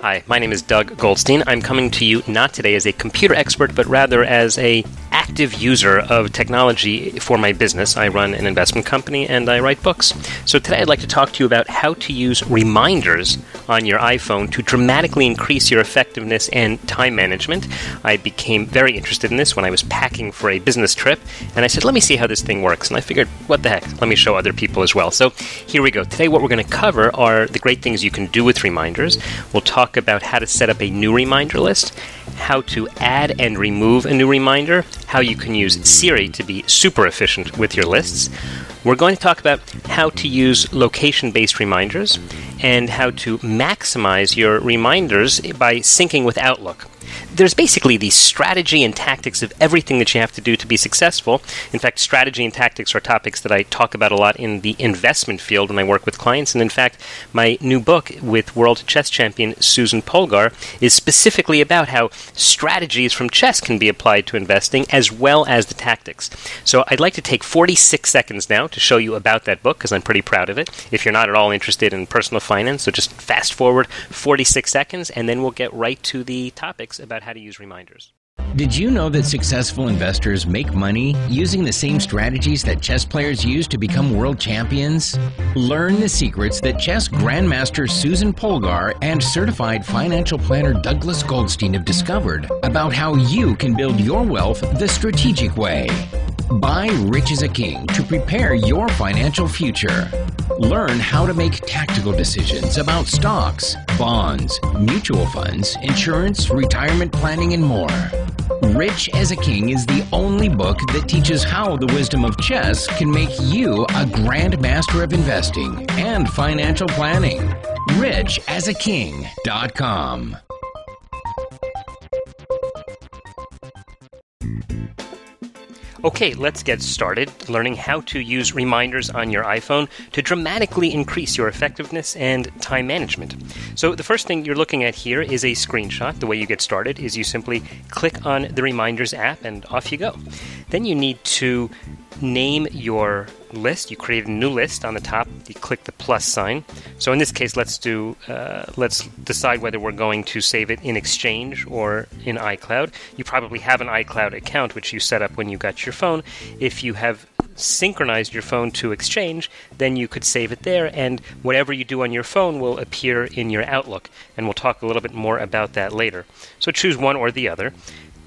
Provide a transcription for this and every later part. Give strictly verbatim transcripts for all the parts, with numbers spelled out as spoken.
Hi, my name is Doug Goldstein. I'm coming to you not today as a computer expert, but rather as an active user of technology for my business. I run an investment company and I write books. So today I'd like to talk to you about how to use reminders on your iPhone to dramatically increase your effectiveness and time management. I became very interested in this when I was packing for a business trip, and I said, let me see how this thing works. And I figured, what the heck, let me show other people as well. So here we go. Today what we're going to cover are the great things you can do with reminders. We'll talk about how to set up a new reminder list, how to add and remove a new reminder, how you can use Siri to be super efficient with your lists. We're going to talk about how to use location-based reminders and how to maximize your reminders by syncing with Outlook. There's basically the strategy and tactics of everything that you have to do to be successful. In fact, strategy and tactics are topics that I talk about a lot in the investment field when I work with clients. And in fact, my new book with world chess champion Susan Polgar is specifically about how strategies from chess can be applied to investing as well as the tactics. So I'd like to take forty-six seconds now to show you about that book because I'm pretty proud of it. If you're not at all interested in personal finance, so just fast forward forty-six seconds and then we'll get right to the topics about how to use reminders. Did you know that successful investors make money using the same strategies that chess players use to become world champions? Learn the secrets that chess grandmaster Susan Polgar and certified financial planner Douglas Goldstein have discovered about how you can build your wealth the strategic way. Buy Rich as a King to prepare your financial future. Learn how to make tactical decisions about stocks, bonds, mutual funds, insurance, retirement planning, and more. Rich as a King is the only book that teaches how the wisdom of chess can make you a grandmaster of investing and financial planning. Rich as a King dot com. Okay, let's get started learning how to use reminders on your iPhone to dramatically increase your effectiveness and time management. So the first thing you're looking at here is a screenshot. The way you get started is you simply click on the Reminders app and off you go. Then you need to name your list. You create a new list on the top. You click the plus sign. So in this case, let's do. Uh, let's decide whether we're going to save it in Exchange or in iCloud. You probably have an iCloud account, which you set up when you got your phone. If you have synchronized your phone to Exchange, then you could save it there, and whatever you do on your phone will appear in your Outlook. And we'll talk a little bit more about that later. So choose one or the other.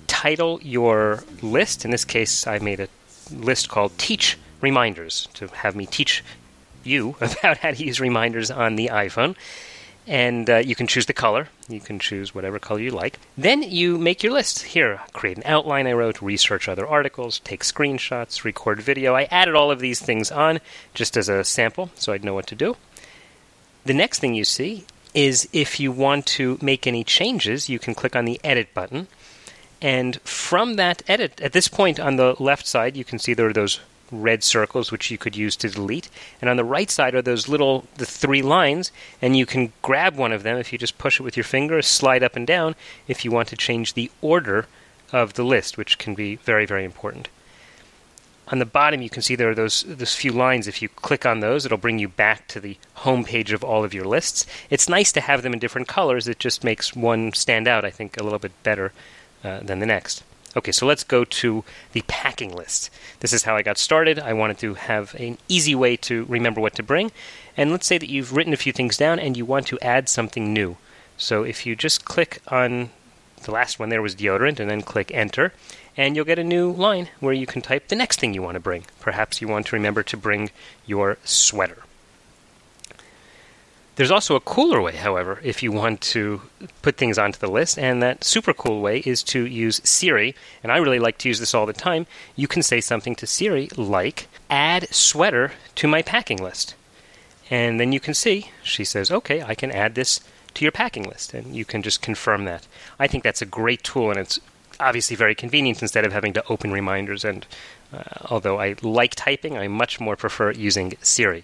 Title your list. In this case, I made a list called Teach Reminders to have me teach you about how to use reminders on the iPhone. And uh, you can choose the color. You can choose whatever color you like. Then you make your list. Here, create an outline I wrote, research other articles, take screenshots, record video. I added all of these things on just as a sample so I'd know what to do. The next thing you see is if you want to make any changes, you can click on the Edit button. And from that edit, at this point on the left side, you can see there are those red circles which you could use to delete. And on the right side are those little, the three lines, and you can grab one of them if you just push it with your finger, slide up and down if you want to change the order of the list, which can be very, very important. On the bottom, you can see there are those, those few lines. If you click on those, it'll bring you back to the home page of all of your lists. It's nice to have them in different colors. It just makes one stand out, I think, a little bit better Uh, than the next. Okay, so let's go to the packing list. This is how I got started. I wanted to have an easy way to remember what to bring. And let's say that you've written a few things down and you want to add something new. So if you just click on the last one, there was deodorant, and then click Enter, and you'll get a new line where you can type the next thing you want to bring. Perhaps you want to remember to bring your sweater. There's also a cooler way, however, if you want to put things onto the list, and that super cool way is to use Siri, and I really like to use this all the time. You can say something to Siri like, add sweater to my packing list. And then you can see, she says, okay, I can add this to your packing list, and you can just confirm that. I think that's a great tool, and it's obviously very convenient instead of having to open reminders, and uh, although I like typing, I much more prefer using Siri.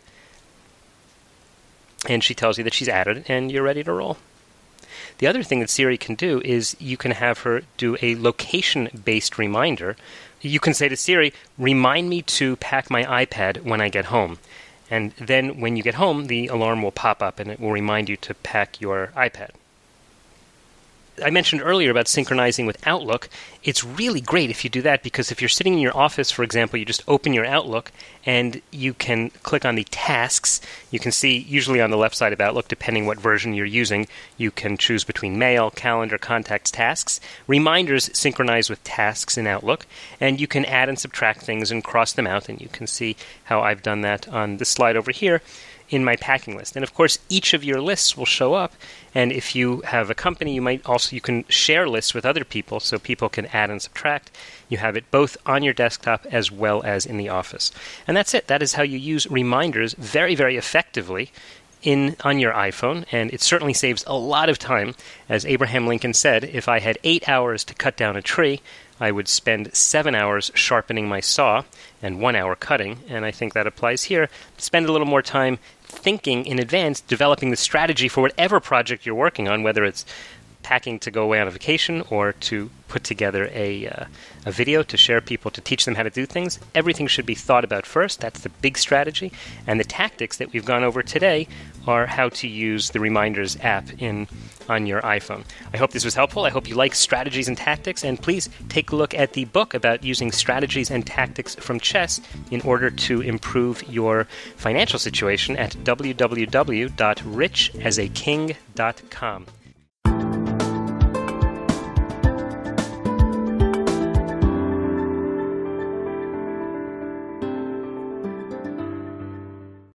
And she tells you that she's added it, and you're ready to roll. The other thing that Siri can do is you can have her do a location-based reminder. You can say to Siri, remind me to pack my iPad when I get home. And then when you get home, the alarm will pop up and it will remind you to pack your iPad. I mentioned earlier about synchronizing with Outlook. It's really great if you do that, because if you're sitting in your office, for example, you just open your Outlook and you can click on the tasks. You can see, usually on the left side of Outlook, depending what version you're using, you can choose between mail, calendar, contacts, tasks. Reminders synchronize with tasks in Outlook, and you can add and subtract things and cross them out, and you can see how I've done that on this slide over here in my packing list. And of course, each of your lists will show up. And if you have a company, you might also, you can share lists with other people so people can add and subtract. You have it both on your desktop as well as in the office. And that's it. That is how you use Reminders very, very effectively in on your iPhone. And it certainly saves a lot of time. As Abraham Lincoln said, if I had eight hours to cut down a tree, I would spend seven hours sharpening my saw and one hour cutting. And I think that applies here. Spend a little more time thinking in advance, developing the strategy for whatever project you're working on, whether it's packing to go away on a vacation or to put together a, uh, a video to share people, to teach them how to do things. Everything should be thought about first. That's the big strategy. And the tactics that we've gone over today are how to use the Reminders app in on your iPhone. I hope this was helpful. I hope you like strategies and tactics. And please take a look at the book about using strategies and tactics from chess in order to improve your financial situation at w w w dot rich as a king dot com.